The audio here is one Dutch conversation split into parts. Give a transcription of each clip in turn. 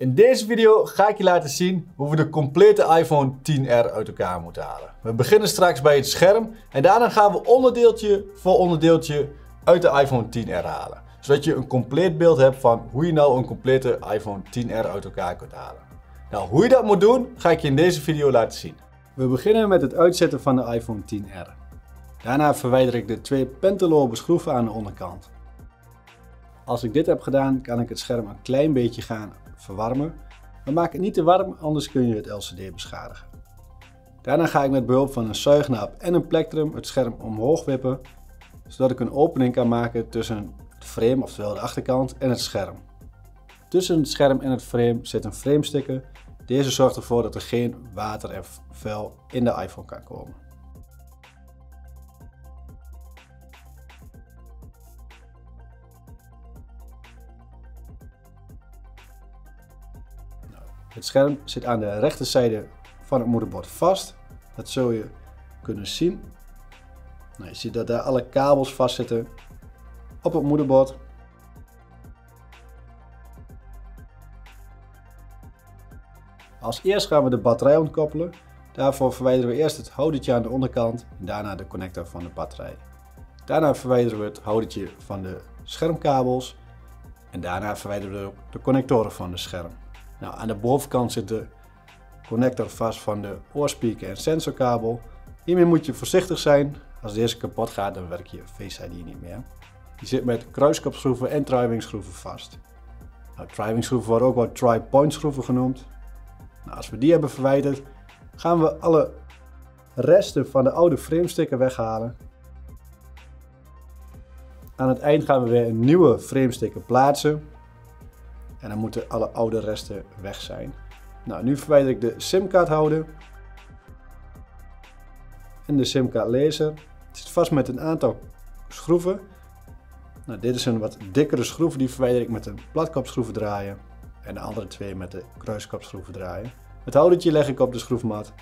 In deze video ga ik je laten zien hoe we de complete iPhone XR uit elkaar moeten halen. We beginnen straks bij het scherm en daarna gaan we onderdeeltje voor onderdeeltje uit de iPhone XR halen. Zodat je een compleet beeld hebt van hoe je nou een complete iPhone XR uit elkaar kunt halen. Nou, hoe je dat moet doen ga ik je in deze video laten zien. We beginnen met het uitzetten van de iPhone XR. Daarna verwijder ik de twee pentaloorbeschroeven aan de onderkant. Als ik dit heb gedaan kan ik het scherm een klein beetje gaan verwarmen, maar maak het niet te warm, anders kun je het LCD beschadigen. Daarna ga ik met behulp van een zuignaap en een plectrum het scherm omhoog wippen, zodat ik een opening kan maken tussen het frame, oftewel de achterkant, en het scherm. Tussen het scherm en het frame zit een framesticker. Deze zorgt ervoor dat er geen water en vuil in de iPhone kan komen. Het scherm zit aan de rechterzijde van het moederbord vast. Dat zul je kunnen zien. Nou, je ziet dat daar alle kabels vastzitten op het moederbord. Als eerst gaan we de batterij ontkoppelen. Daarvoor verwijderen we eerst het houdertje aan de onderkant en daarna de connector van de batterij. Daarna verwijderen we het houdertje van de schermkabels en daarna verwijderen we de connectoren van het scherm. Nou, aan de bovenkant zit de connector vast van de Oorspeaker en sensorkabel. Hiermee moet je voorzichtig zijn. Als deze kapot gaat, dan werkt je Face ID niet meer. Die zit met kruiskopschroeven en triwingschroeven vast. Nou, triwingschroeven worden ook wel tri-point schroeven genoemd. Nou, als we die hebben verwijderd, gaan we alle resten van de oude framesticker weghalen. Aan het eind gaan we weer een nieuwe framesticker plaatsen. En dan moeten alle oude resten weg zijn. Nou, nu verwijder ik de SIM-kaarthouder en de SIM-kaartlezer. Het zit vast met een aantal schroeven. Nou, dit is een wat dikkere schroef, die verwijder ik met een platkopschroevendraaier en de andere twee met de kruiskopschroevendraaier. Het houdertje leg ik op de schroefmat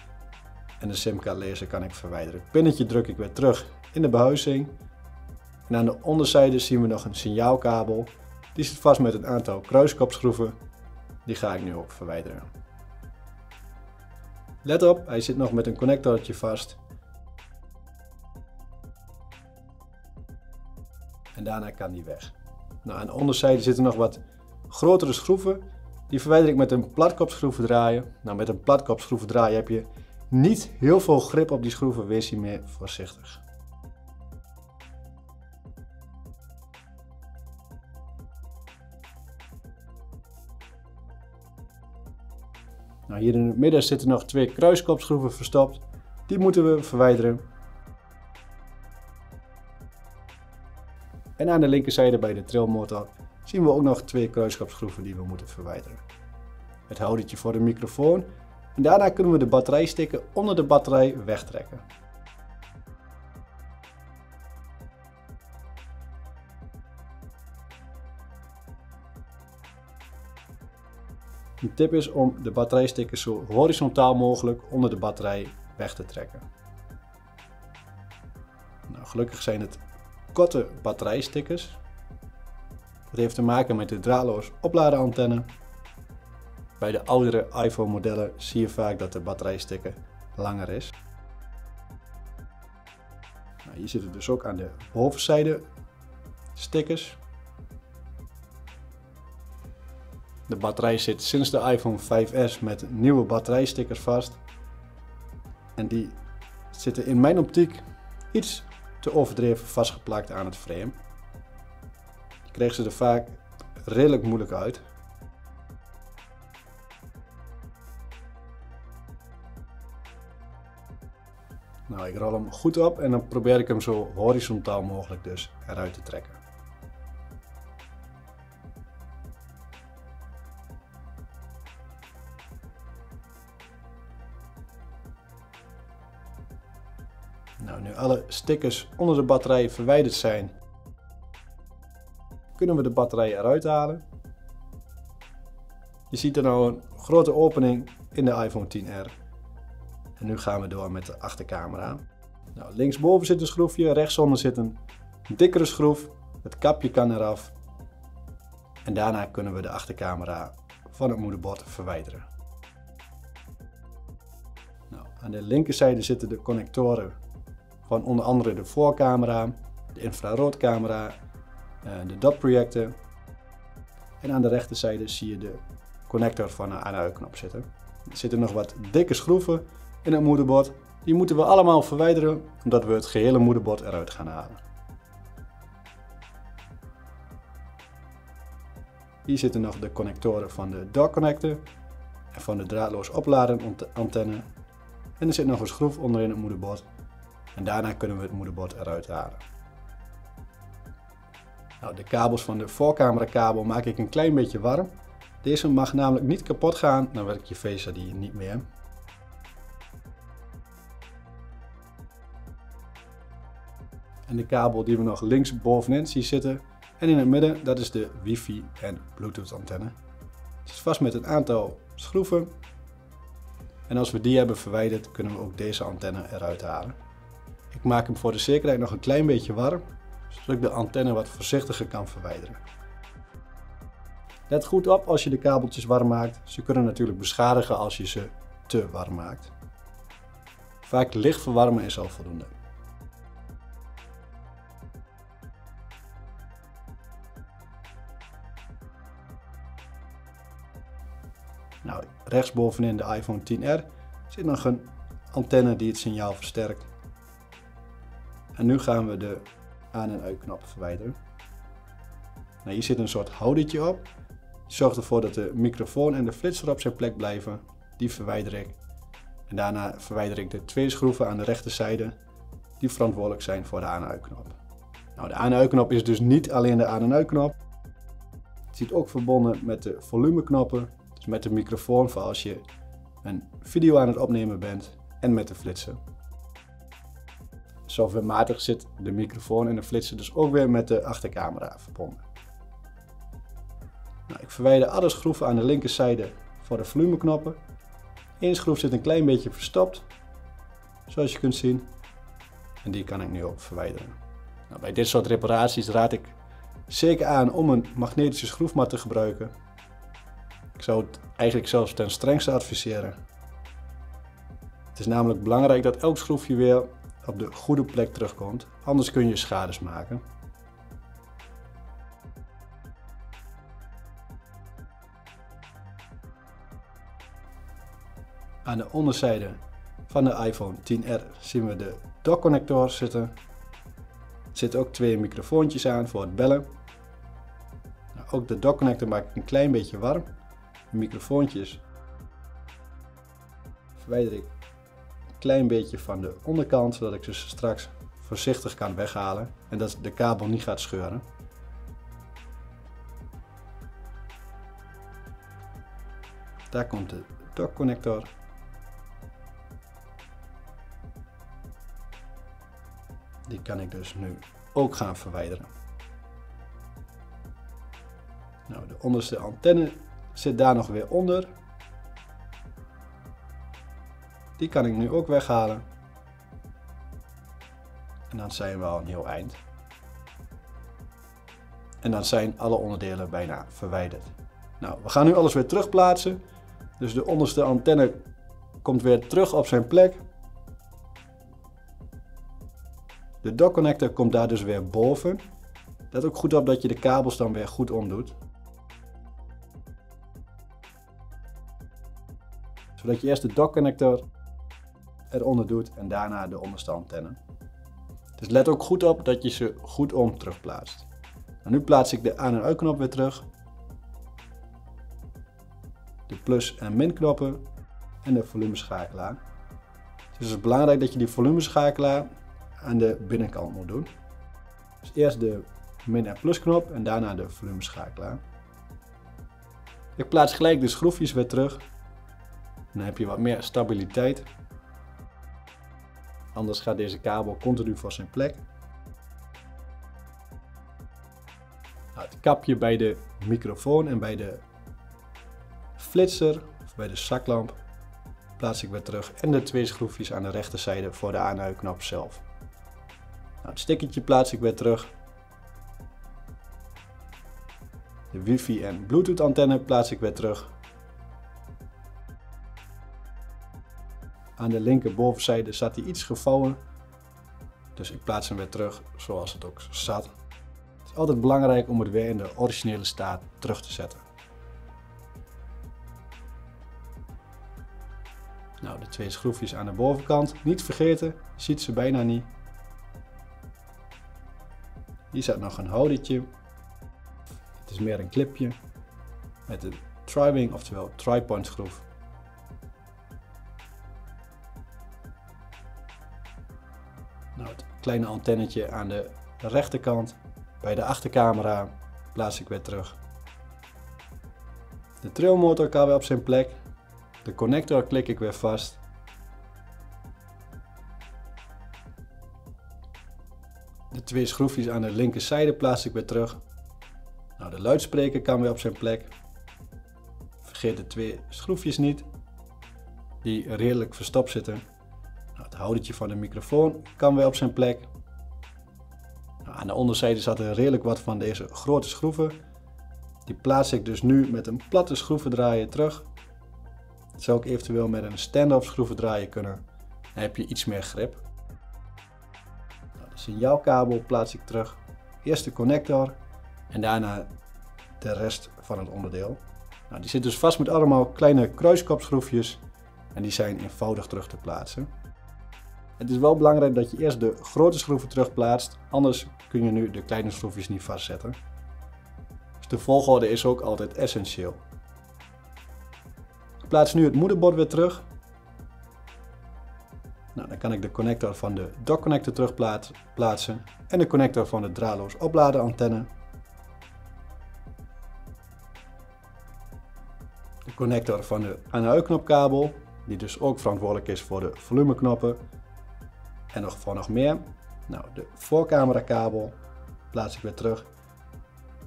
en de SIM-kaartlezer kan ik verwijderen. Het pinnetje druk ik weer terug in de behuizing. En aan de onderzijde zien we nog een signaalkabel. Die zit vast met een aantal kruiskopschroeven, die ga ik nu ook verwijderen. Let op, hij zit nog met een connectortje vast. En daarna kan die weg. Nou, aan de onderzijde zitten nog wat grotere schroeven, die verwijder ik met een platkopschroevendraaier. Nou, met een platkopschroevendraaier heb je niet heel veel grip op die schroeven, wees hiermee voorzichtig. Nou, hier in het midden zitten nog twee kruiskopschroeven verstopt. Die moeten we verwijderen. En aan de linkerzijde bij de trilmotor zien we ook nog twee kruiskopschroeven die we moeten verwijderen. Het houdertje voor de microfoon. En daarna kunnen we de batterijsticker onder de batterij wegtrekken. Een tip is om de batterijstickers zo horizontaal mogelijk onder de batterij weg te trekken. Nou, gelukkig zijn het korte batterijstickers. Dat heeft te maken met de draadloos opladen antenne. Bij de oudere iPhone modellen zie je vaak dat de batterijsticker langer is. Nou, hier zitten dus ook aan de bovenzijde stickers. De batterij zit sinds de iPhone 5S met nieuwe batterijstickers vast. En die zitten in mijn optiek iets te overdreven vastgeplakt aan het frame. Ik kreeg ze er vaak redelijk moeilijk uit. Nou, ik rol hem goed op en dan probeer ik hem zo horizontaal mogelijk dus eruit te trekken. Nou, nu alle stickers onder de batterij verwijderd zijn, kunnen we de batterij eruit halen. Je ziet er nou een grote opening in de iPhone XR. En nu gaan we door met de achtercamera. Nou, linksboven zit een schroefje, rechtsonder zit een dikkere schroef. Het kapje kan eraf. En daarna kunnen we de achtercamera van het moederbord verwijderen. Nou, aan de linkerzijde zitten de connectoren van onder andere de voorcamera, de infraroodcamera, de dotprojector. En aan de rechterzijde zie je de connector van de aan/uitknop zitten. Er zitten nog wat dikke schroeven in het moederbord. Die moeten we allemaal verwijderen omdat we het gehele moederbord eruit gaan halen. Hier zitten nog de connectoren van de dockconnector en van de draadloos opladen antenne. En er zit nog een schroef onderin het moederbord. En daarna kunnen we het moederbord eruit halen. Nou, de kabels van de voorcamerakabel maak ik een klein beetje warm. Deze mag namelijk niet kapot gaan, dan werkt je Face ID niet meer. En de kabel die we nog links bovenin zien zitten en in het midden, dat is de wifi en bluetooth antenne. Het zit vast met een aantal schroeven. En als we die hebben verwijderd, kunnen we ook deze antenne eruit halen. Ik maak hem voor de zekerheid nog een klein beetje warm, zodat ik de antenne wat voorzichtiger kan verwijderen. Let goed op als je de kabeltjes warm maakt. Ze kunnen natuurlijk beschadigen als je ze te warm maakt. Vaak licht verwarmen is al voldoende. Nou, rechtsbovenin de iPhone XR zit nog een antenne die het signaal versterkt. En nu gaan we de aan- en uitknop verwijderen. Nou, hier zit een soort houdertje op. Die zorgt ervoor dat de microfoon en de flitser op zijn plek blijven. Die verwijder ik. En daarna verwijder ik de twee schroeven aan de rechterzijde die verantwoordelijk zijn voor de aan- en uitknop. Nou, de aan- en uitknop is dus niet alleen de aan- en uitknop. Het zit ook verbonden met de volumeknoppen. Dus met de microfoon voor als je een video aan het opnemen bent en met de flitser. Softwarematig zit de microfoon en de flitser dus ook weer met de achtercamera verbonden. Nou, ik verwijder alle schroeven aan de linkerzijde voor de volumeknoppen. Eén schroef zit een klein beetje verstopt, zoals je kunt zien. En die kan ik nu ook verwijderen. Nou, bij dit soort reparaties raad ik zeker aan om een magnetische schroef maar te gebruiken. Ik zou het eigenlijk zelfs ten strengste adviseren. Het is namelijk belangrijk dat elk schroefje weer op de goede plek terugkomt, anders kun je schades maken. Aan de onderzijde van de iPhone XR zien we de dockconnector zitten. Er zitten ook twee microfoontjes aan voor het bellen. Nou, ook de dockconnector maak ik een klein beetje warm. De microfoontjes verwijder ik een klein beetje van de onderkant, zodat ik ze straks voorzichtig kan weghalen en dat de kabel niet gaat scheuren. Daar komt de dockconnector. Die kan ik dus nu ook gaan verwijderen. Nou, de onderste antenne zit daar nog weer onder. Die kan ik nu ook weghalen. En dan zijn we al een heel eind. En dan zijn alle onderdelen bijna verwijderd. Nou, we gaan nu alles weer terugplaatsen. Dus de onderste antenne komt weer terug op zijn plek. De dockconnector komt daar dus weer boven. Let ook goed op dat je de kabels dan weer goed omdoet, zodat je eerst de dockconnector eronder doet en daarna de onderste antenne. Dus let ook goed op dat je ze goed om terugplaatst. Nou, nu plaats ik de aan- en uitknop weer terug. De plus- en minknoppen en de volumeschakelaar. Dus het is belangrijk dat je die volumeschakelaar aan de binnenkant moet doen. Dus eerst de min- en plusknop en daarna de volumeschakelaar. Ik plaats gelijk de schroefjes weer terug. Dan heb je wat meer stabiliteit. Anders gaat deze kabel continu voor zijn plek. Nou, het kapje bij de microfoon en bij de flitser of bij de zaklamp plaats ik weer terug. En de twee schroefjes aan de rechterzijde voor de aan- en uitknop zelf. Nou, het stickertje plaats ik weer terug. De wifi en bluetooth antenne plaats ik weer terug. Aan de linkerbovenzijde zat hij iets gevouwen. Dus ik plaats hem weer terug zoals het ook zat. Het is altijd belangrijk om het weer in de originele staat terug te zetten. Nou, de twee schroefjes aan de bovenkant, niet vergeten, je ziet ze bijna niet. Hier zat nog een houdertje. Het is meer een clipje met een triwing, oftewel tri-point schroef. Nou, het kleine antennetje aan de rechterkant bij de achtercamera plaats ik weer terug. De trilmotor kan weer op zijn plek. De connector klik ik weer vast. De twee schroefjes aan de linkerzijde plaats ik weer terug. Nou, de luidspreker kan weer op zijn plek. Vergeet de twee schroefjes niet, die redelijk verstopt zitten. Nou, het houdertje van de microfoon kan weer op zijn plek. Nou, aan de onderzijde zat er redelijk wat van deze grote schroeven. Die plaats ik dus nu met een platte schroevendraaier terug. Dat zou ik eventueel met een stand-up schroevendraaier kunnen. Dan heb je iets meer grip. Nou, de signaalkabel plaats ik terug. Eerst de connector en daarna de rest van het onderdeel. Nou, die zit dus vast met allemaal kleine kruiskopschroefjes en die zijn eenvoudig terug te plaatsen. Het is wel belangrijk dat je eerst de grote schroeven terugplaatst, anders kun je nu de kleine schroefjes niet vastzetten. Dus de volgorde is ook altijd essentieel. Ik plaats nu het moederbord weer terug. Nou, dan kan ik de connector van de dockconnector terugplaatsen en de connector van de draadloos opladen antenne. De connector van de aan/uitknopkabel, die dus ook verantwoordelijk is voor de volumeknoppen en nog voor nog meer. Nou, de voorcamerakabel plaats ik weer terug.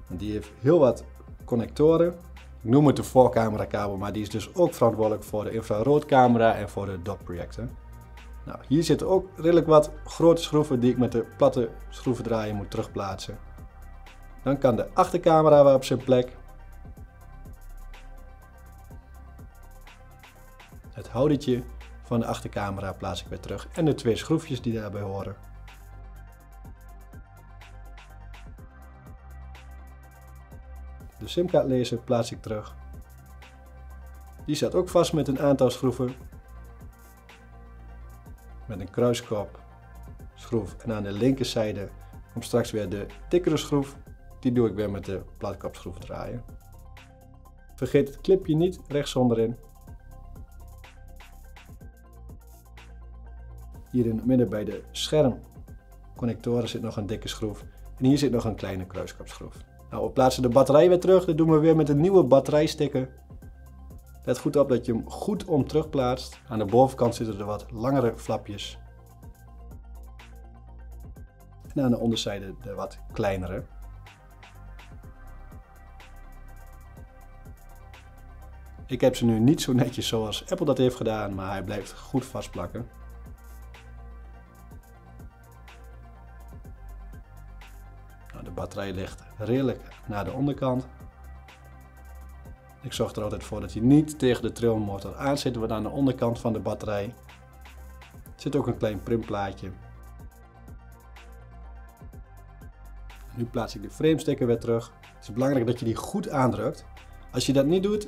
En die heeft heel wat connectoren. Ik noem het de voorcamerakabel, maar die is dus ook verantwoordelijk voor de infraroodcamera en voor de dotprojector. Nou, hier zitten ook redelijk wat grote schroeven die ik met de platte schroevendraaier moet terugplaatsen. Dan kan de achtercamera weer op zijn plek. Het houdertje van de achtercamera plaats ik weer terug en de twee schroefjes die daarbij horen. De SIM-kaartlezer plaats ik terug. Die staat ook vast met een aantal schroeven. Met een kruiskopschroef en aan de linkerzijde komt straks weer de dikkere schroef. Die doe ik weer met de platkopschroef draaien. Vergeet het clipje niet rechtsonderin. Hier in het midden bij de schermconnectoren zit nog een dikke schroef en hier zit nog een kleine kruiskopschroef. Nou, we plaatsen de batterij weer terug. Dat doen we weer met een nieuwe batterijsticker. Let goed op dat je hem goed om terugplaatst. Aan de bovenkant zitten er wat langere flapjes. En aan de onderzijde de wat kleinere. Ik heb ze nu niet zo netjes zoals Apple dat heeft gedaan, maar hij blijft goed vastplakken. De batterij ligt redelijk naar de onderkant. Ik zorg er altijd voor dat hij niet tegen de trilmotor aan zit, want aan de onderkant van de batterij zit ook een klein primplaatje. Nu plaats ik de framesticker weer terug. Het is belangrijk dat je die goed aandrukt. Als je dat niet doet,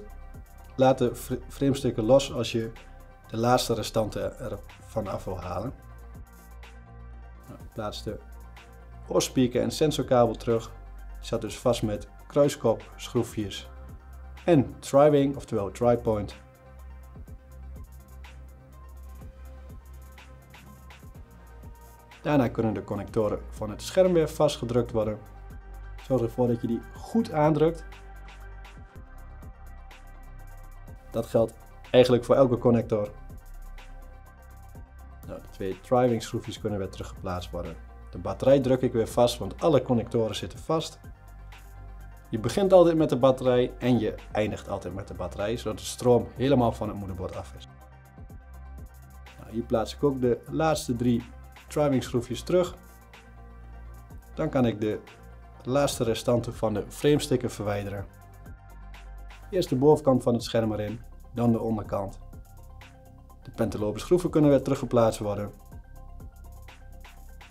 laat de framesticker los als je de laatste restanten ervan af wil halen. Nou, plaats de Oorspeaker en sensorkabel terug. Die zat dus vast met kruiskop, schroefjes en triwing, oftewel tri-point. Daarna kunnen de connectoren van het scherm weer vastgedrukt worden. Zorg ervoor dat je die goed aandrukt. Dat geldt eigenlijk voor elke connector. Nou, de twee triwing schroefjes kunnen weer teruggeplaatst worden. De batterij druk ik weer vast, want alle connectoren zitten vast. Je begint altijd met de batterij en je eindigt altijd met de batterij, zodat de stroom helemaal van het moederbord af is. Nou, hier plaats ik ook de laatste drie tri-wingschroefjes terug. Dan kan ik de laatste restanten van de framesticker verwijderen. Eerst de bovenkant van het scherm erin, dan de onderkant. De pentaloorbeschroeven kunnen weer teruggeplaatst worden.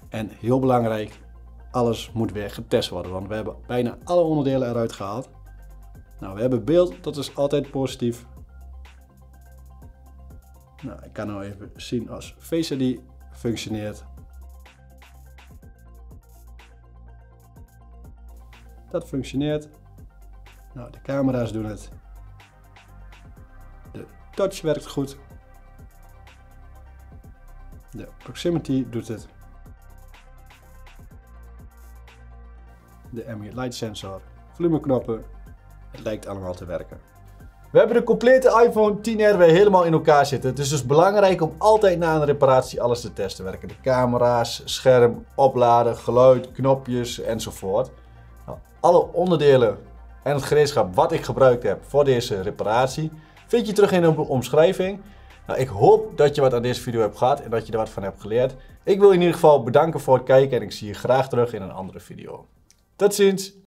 En heel belangrijk, alles moet weer getest worden, want we hebben bijna alle onderdelen eruit gehaald. Nou, we hebben beeld, dat is altijd positief. Nou, ik kan nou even zien als Face ID functioneert. Dat functioneert. Nou, de camera's doen het. De touch werkt goed. De proximity doet het. De ambient light sensor, volumeknoppen. Het lijkt allemaal te werken. We hebben de complete iPhone XR weer helemaal in elkaar zitten. Het is dus belangrijk om altijd na een reparatie alles te testen. Werken de camera's, scherm, opladen, geluid, knopjes enzovoort. Nou, alle onderdelen en het gereedschap wat ik gebruikt heb voor deze reparatie vind je terug in de omschrijving. Nou, ik hoop dat je wat aan deze video hebt gehad en dat je er wat van hebt geleerd. Ik wil je in ieder geval bedanken voor het kijken en ik zie je graag terug in een andere video. Tot ziens!